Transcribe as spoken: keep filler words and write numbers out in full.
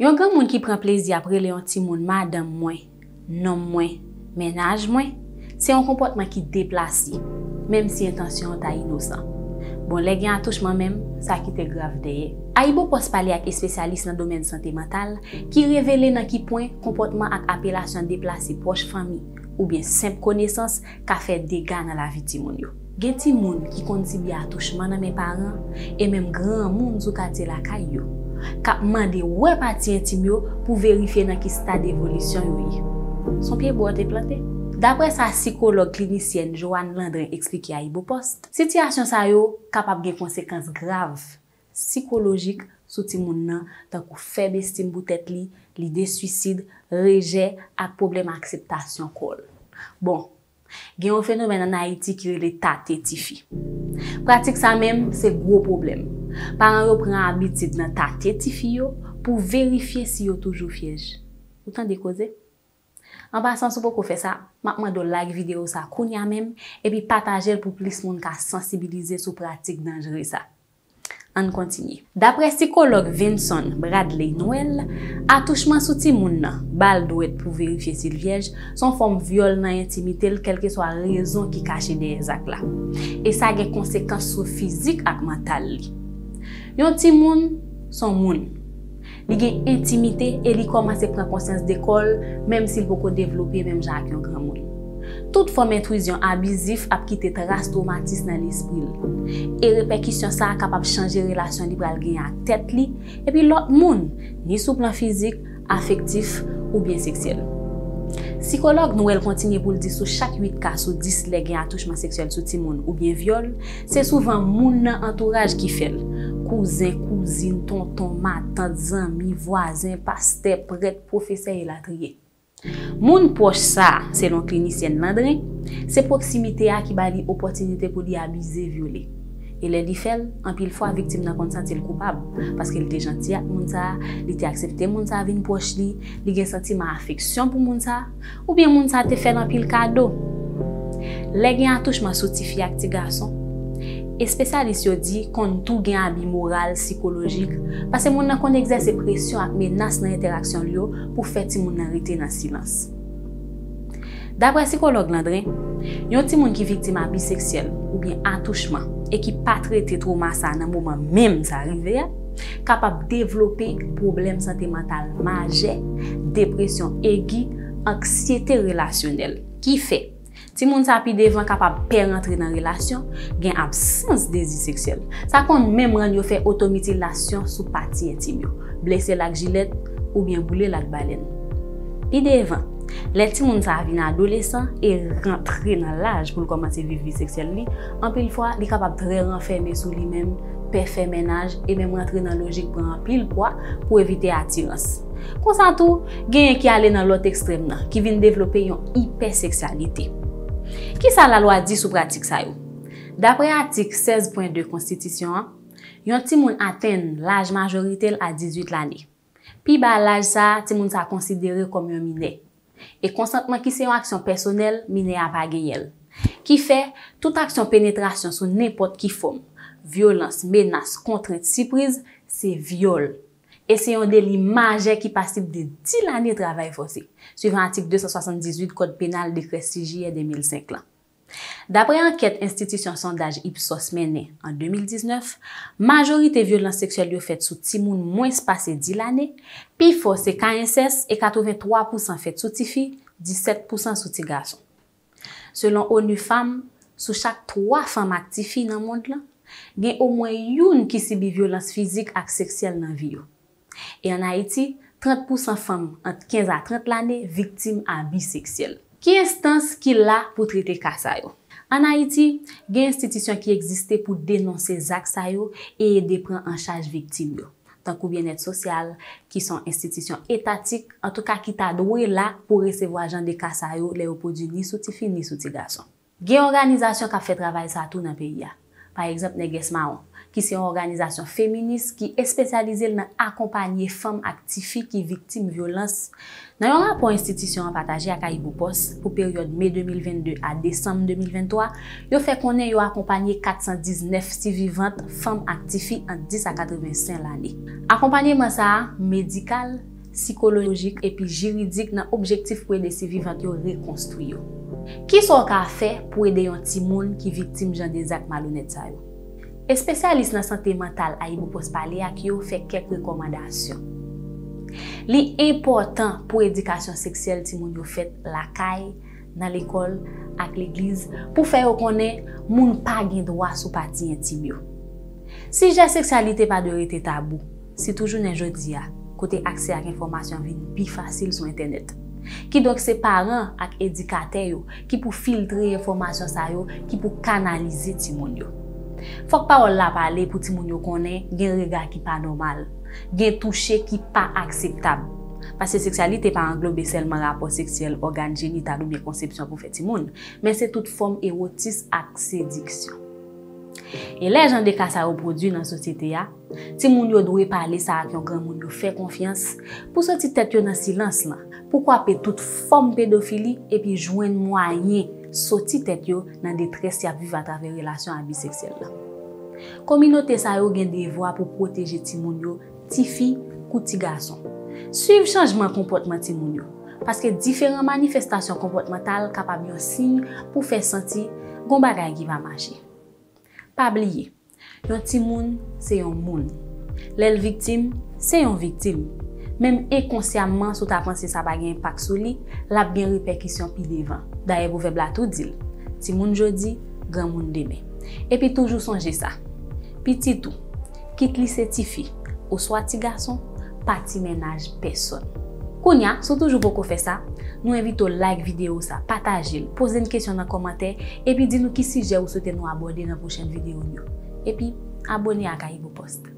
Yon grand moun qui prend plaisir après les anti moun, madame moins, non moins, ménage moins, c'est un comportement qui déplace, même si intention ta innocent. Bon, les gens touchement même, ça qui te grave de. AyiboPost parler avec spécialiste dans le domaine santé mentale qui révèle dans quel point comportement et appellation déplacé proche famille ou bien simple connaissance qu'a fait dégâts dans la vie de moun yo. Gen ti moun qui contribue à touchement dans mes parents et même grand moun sou kate la kay yo. Kap mande wè pati intime yo pour vérifier dans quel stade d'évolution yo. Son pied bois te planté. D'après sa psychologue clinicienne Johanne Landrin expliqué à AyiboPost, situation sa yo capable de conséquences graves psychologiques sur ti moun nan, tant que faible estime pour tête li, l'idée suicide, rejet et problème acceptation kol. Bon, gen un phénomène en Haïti qui est l'état tétifi. Pratique ça même, c'est gros problème. Parents yo prend habitude dans ta tétifi yo pour vérifier si yo toujours fiège. Autant décoser. En passant, si vous pouvez faire ça, maintenant de like vidéo ça kounya même et puis partager pour plus monde ka sensibiliser sur pratique dangereux ça. On continue. D'après psychologue Vincent Bradley Noel, attouchement sous ti moun nan, bal doit pour vérifier s'il vierge, son forme viol dans intimité, quelle que soit raison qui cache des actes là. Et ça a des conséquences sur physique et mentale. Yon ti moun son moun. Li gen intimité et li commence à prendre conscience d'école, même s'il beaucoup développé, même Jacques yon grand moun. Toute forme d'intrusion abusive a quitté trace traumatisme dans l'esprit. Et répercussion ça capable changer relation libre à la tête li et puis l'autre monde, ni sous plan physique, affectif ou bien sexuel. Psychologue Noël continue pour le dire sur chaque huit cas sur dix les gains attouchement sexuel sur timoun ou bien viol, c'est souvent moun nan entourage qui fait. Cousin, cousine, tonton, ma tante, ami, voisin, pasteur, prêtre, professeur et latrier. Moun proche ça, selon clinicienne Landrin, c'est proximité à qui bali opportunité pour lui abuser, violer. Et les diffèles, en pile fois victime n'a pas senti le coupable parce qu'il était gentil avec moun ça, il était accepté moun ça vin proche lui, il a senti ma affection pour moun ça ou bien moun ça te fait en pile cadeau. Les gen attouchement soti fi ak ti garçon. Et spécialiste yo dit qu'on tout gen abi moral, psychologique parce que moun nan kon exerce pression ak menace dans interaction yo pour faire ti moun nan rete dans silence. D'après psychologue Landrin, yon ti moun ki victime abus sexuel ou bien attouchement et qui pas traité trauma ça dans moment même ça arrivé capable développer problème santé mentale majeur, dépression aiguë, anxiété relationnelle qui fait si moun sa pi devan capable perdre entrer dans relation, gen absence désir sexuel. Ça compte même rend yo fait automutilation sous partie intime yo, blesser la gilette ou bien bouler la baleine. Pi devan, les ti moun sa vin adolescent et rentrer dans l'âge pour commencer vivre vie sexuelle li, en pile fois li capable très renfermer sur lui-même, faire ménage et même rentrer dans logique pour en pile poids pour éviter attirance. Comme ça tout, gen qui aller dans l'autre extrême nan, qui vient développer une hypersexualité. Qui ça la loi dit sous pratique ça yo? D'après article seize point deux Constitution, yon ti moun atteint l'âge majoritaire à dix-huit l'année. Puis ba l'âge ça, ti moun sa considéré comme un mineur. Et consentement qui c'est une action personnelle, mineur a pas gagné. Qui fait toute action pénétration sous n'importe qui forme, violence, menace, contrainte, surprise, c'est viol. Et c'est un délit majeur qui passible de dix années de travail forcé, suivant l'article deux cent soixante-dix-huit Code pénal décret six juillet deux mille cinq. D'après enquête institution sondage Ipsos menée en deux mille dix-neuf, majorité violence sexuelle est faite sous timoun moins passé dix années, puis force c'est inceste et quatre-vingt-trois pour cent faite sous tifi, dix-sept pour cent sous ti garçon. Selon ONU Femmes, sous chaque trois femmes actives dans le monde là, il y a au moins une qui subit violence physique et sexuelle dans la vie. Et en Haïti, trente pour cent femmes entre quinze à trente l'année victimes d'abus sexuels. Qui instance qui là pour traiter ça yo? En Haïti, il y a des institutions qui existent pour dénoncer ces actes et aider à prendre en charge victimes yo. Tant que bien-être social, qui sont institutions étatiques, en tout cas qui t'a doué là pour recevoir gens de ça yo, les opposés ni sous tifi ni sous ti garçon. Il y a des organisations qui font travail ça tout dans le pays. Par exemple, Nègès Mawon, qui sont une organisation féministe qui est spécialisée dans accompagner femmes actives qui victimes de violences. Nous avons un rapport institution partagé à AyiboPost pour la période mai deux mille vingt-deux à décembre deux mille vingt-trois. Nous fait connaître et accompagné quatre cent dix-neuf survivantes femmes actives en dix à quatre-vingt-cinq l'année. Accompagnement ça médical, psychologique et puis juridique dans l'objectif pour aider ces vivantes à reconstruire. Qui sont qu'a fait pour aider un petit monde qui victime de des actes malhonnêtes ça? Et spécialiste dans la santé mentale AyiboPost parler à qui fait quelques recommandations. Li important pour l'éducation sexuelle ti moun yo fait la caille, dans l'école, avec l'église pour faire connaître moun pa gen droit sou parti intime yo. Si la sexualité pas de rete tabou, c'est toujours un jodi a côté accès à l'information plus facile sur internet. Qui donc ses parents et éducateurs qui pour filtrer information ça yo, qui pour canaliser timon yo. Faut que parole la parler pour timon yo connaît gen regard qui pas normal, gen toucher qui pas acceptable. Parce que sexualité pas englober seulement rapport sexuel, organe génital ou bien conception pour faire timon, mais c'est toute forme érotisme et séduction. Et les gens de cas ça reproduit dans la société a, timon yo doit parler ça avec un grand monde yo fait confiance pour sortir tête yo dans silence là. Pourquoi pe toute forme pédophilie et puis joindre moyen sorti tête yo dans détresse y a vivre à travers relation bisexuelle là. Communauté ça yo gen devoir pour protéger timoun yo, ti fille, kouti garçon. Suivre changement comportement timoun yo parce que différentes manifestations comportementales capable yon signe pour faire sentir gon bagay qui va marcher. Pas oublier, yon timoun c'est yon moun. L'elle victime, c'est yon victime. Même inconsciemment, si tu as pensé que ça n'a pas d'impact sur lui, il y a bien répercussion plus devant. D'ailleurs, vous faites tout dire. Si vous jodi, grand monde demain. Et puis, toujours songer ça. Petit tout, quitte les petites filles, ou soit petit garçon, pas de ménage personne. Kounya, si vous toujours beaucoup fait ça, nous invitons à liker la vidéo, partager, poser une question dans les commentaires, et puis dites-nous qui sujet vous souhaitez nous aborder dans la prochaine vidéo. Et puis, abonnez-vous à AyiboPost.